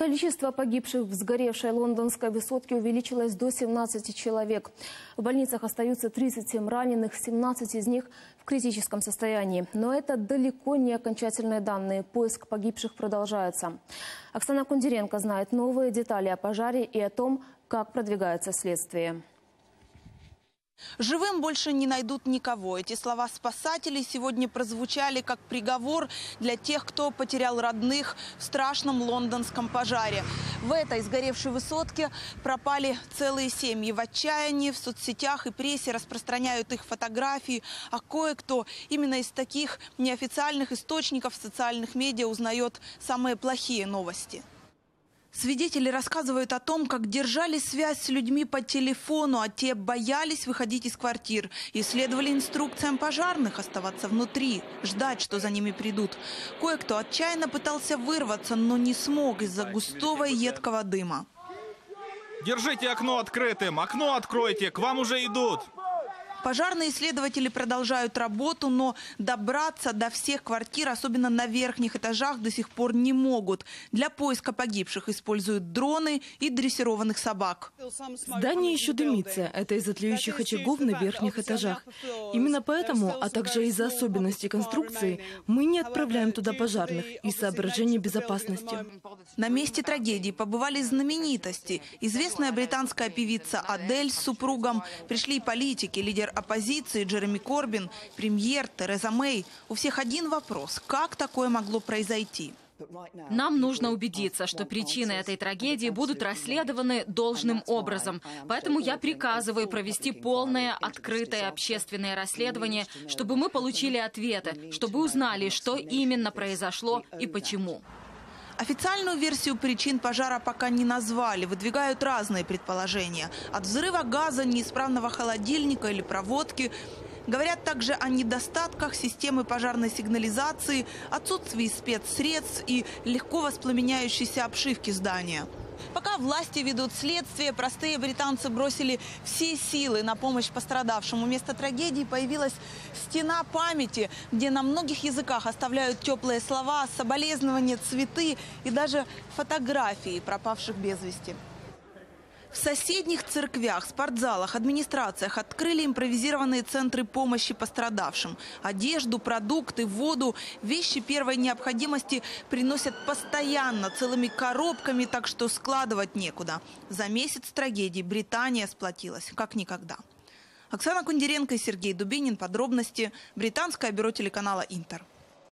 Количество погибших в сгоревшей лондонской высотке увеличилось до 17 человек. В больницах остаются 37 раненых, 17 из них в критическом состоянии. Но это далеко не окончательные данные. Поиск погибших продолжается. Оксана Кундиренко знает новые детали о пожаре и о том, как продвигается следствие. Живым больше не найдут никого. Эти слова спасателей сегодня прозвучали как приговор для тех, кто потерял родных в страшном лондонском пожаре. В этой сгоревшей высотке пропали целые семьи. В отчаянии в соцсетях и прессе распространяют их фотографии, а кое-кто именно из таких неофициальных источников социальных медиа узнает самые плохие новости. Свидетели рассказывают о том, как держали связь с людьми по телефону, а те боялись выходить из квартир и следовали инструкциям пожарных оставаться внутри, ждать, что за ними придут. Кое-кто отчаянно пытался вырваться, но не смог из-за густого и едкого дыма. Держите окно открытым, окно откройте, к вам уже идут. Пожарные следователи продолжают работу, но добраться до всех квартир, особенно на верхних этажах, до сих пор не могут. Для поиска погибших используют дроны и дрессированных собак. Здание еще дымится. Это из-за тлеющих очагов на верхних этажах. Именно поэтому, а также из-за особенностей конструкции, мы не отправляем туда пожарных из соображений безопасности. На месте трагедии побывали знаменитости. Известная британская певица Адель с супругом, пришли политики, лидер оппозиции Джереми Корбин, премьер Тереза Мэй. У всех один вопрос: как такое могло произойти? Нам нужно убедиться, что причины этой трагедии будут расследованы должным образом. Поэтому я приказываю провести полное, открытое общественное расследование, чтобы мы получили ответы, чтобы узнали, что именно произошло и почему. Официальную версию причин пожара пока не назвали. Выдвигают разные предположения. От взрыва газа, неисправного холодильника или проводки. Говорят также о недостатках системы пожарной сигнализации, отсутствии спецсредств и легко воспламеняющейся обшивки здания. Пока власти ведут следствие, простые британцы бросили все силы на помощь пострадавшему. Вместо трагедии появилась стена памяти, где на многих языках оставляют теплые слова, соболезнования, цветы и даже фотографии пропавших без вести. В соседних церквях, спортзалах, администрациях открыли импровизированные центры помощи пострадавшим. Одежду, продукты, воду, вещи первой необходимости приносят постоянно, целыми коробками, так что складывать некуда. За месяц трагедии Британия сплотилась, как никогда. Оксана Кундиренко и Сергей Дубинин. Подробности. Британское бюро телеканала «Интер».